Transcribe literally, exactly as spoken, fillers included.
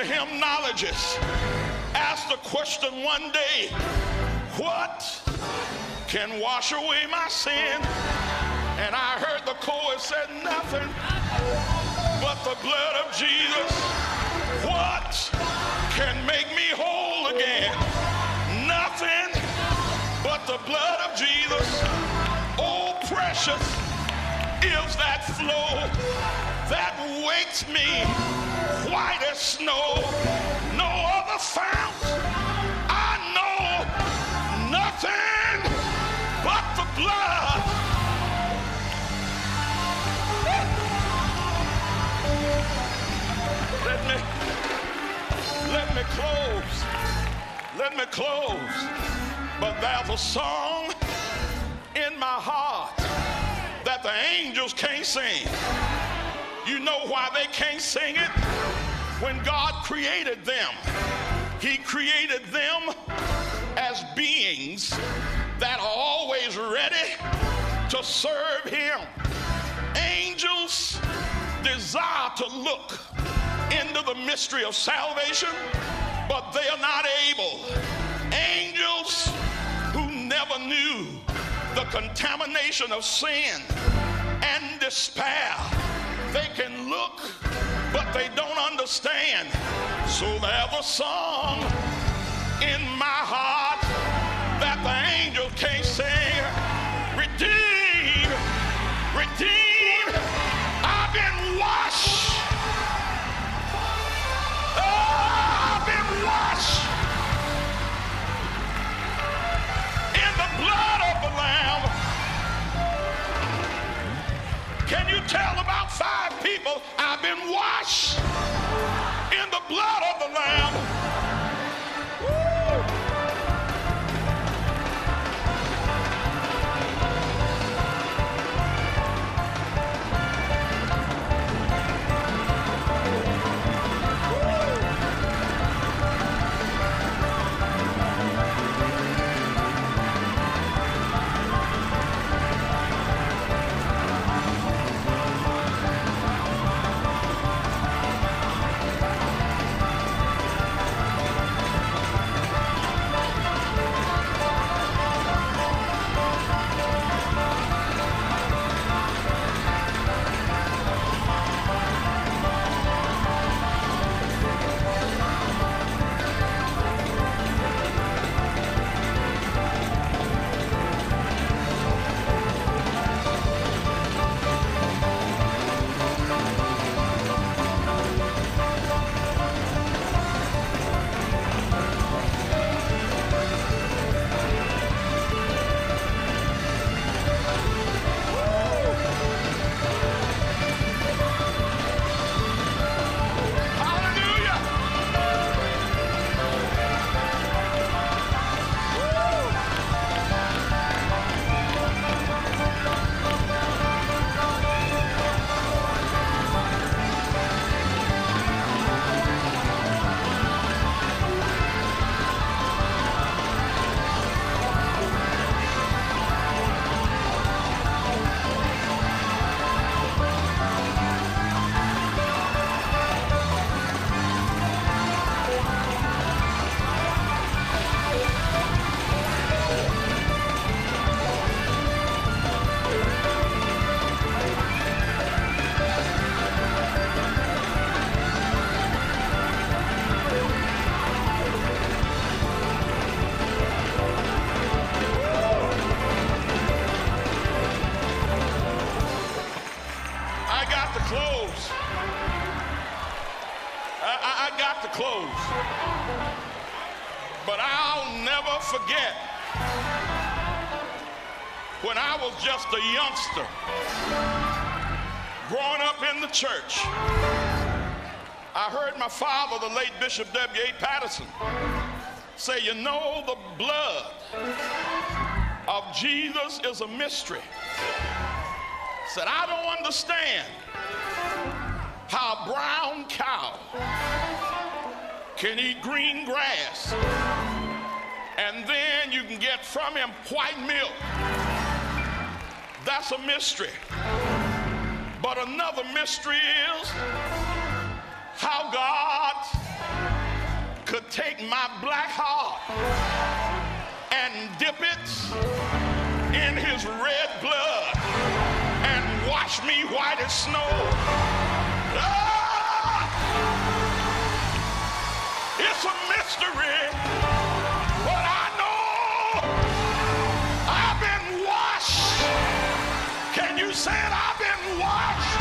the hymnologist asked the question one day, what can wash away my sin? And I heard the chorus said, nothing but the blood of Jesus. What can make me whole again? Nothing but the blood of Jesus. Oh, precious is that flow that wakes me white as snow. No other fount I know, nothing but the blood. Let me, let me close, let me close. But there's a song in my heart that the angels can't sing. You know why they can't sing it? When God created them, He created them as beings that are always ready to serve Him. Angels desire to look into the mystery of salvation, but they are not able. Angels who never knew the contamination of sin and despair, they can look, but they don't understand. So there's a song in my heart that the angel can't sing. Redeemed, redeemed, I've been washed. Oh, I've been washed in the blood of the Lamb. Can you tell about five people? I've been washed in the blood of the Lamb. Woo. Just a youngster growing up in the church, I heard my father, the late Bishop W A Patterson, say, you know, the blood of Jesus is a mystery. Said, I don't understand how a brown cow can eat green grass and then you can get from him white milk. That's a mystery. But another mystery is how God could take my black heart and dip it in his red blood and wash me white as snow. Ah! It's a mystery, but I know I've been washed. Can you say it? I've been washed.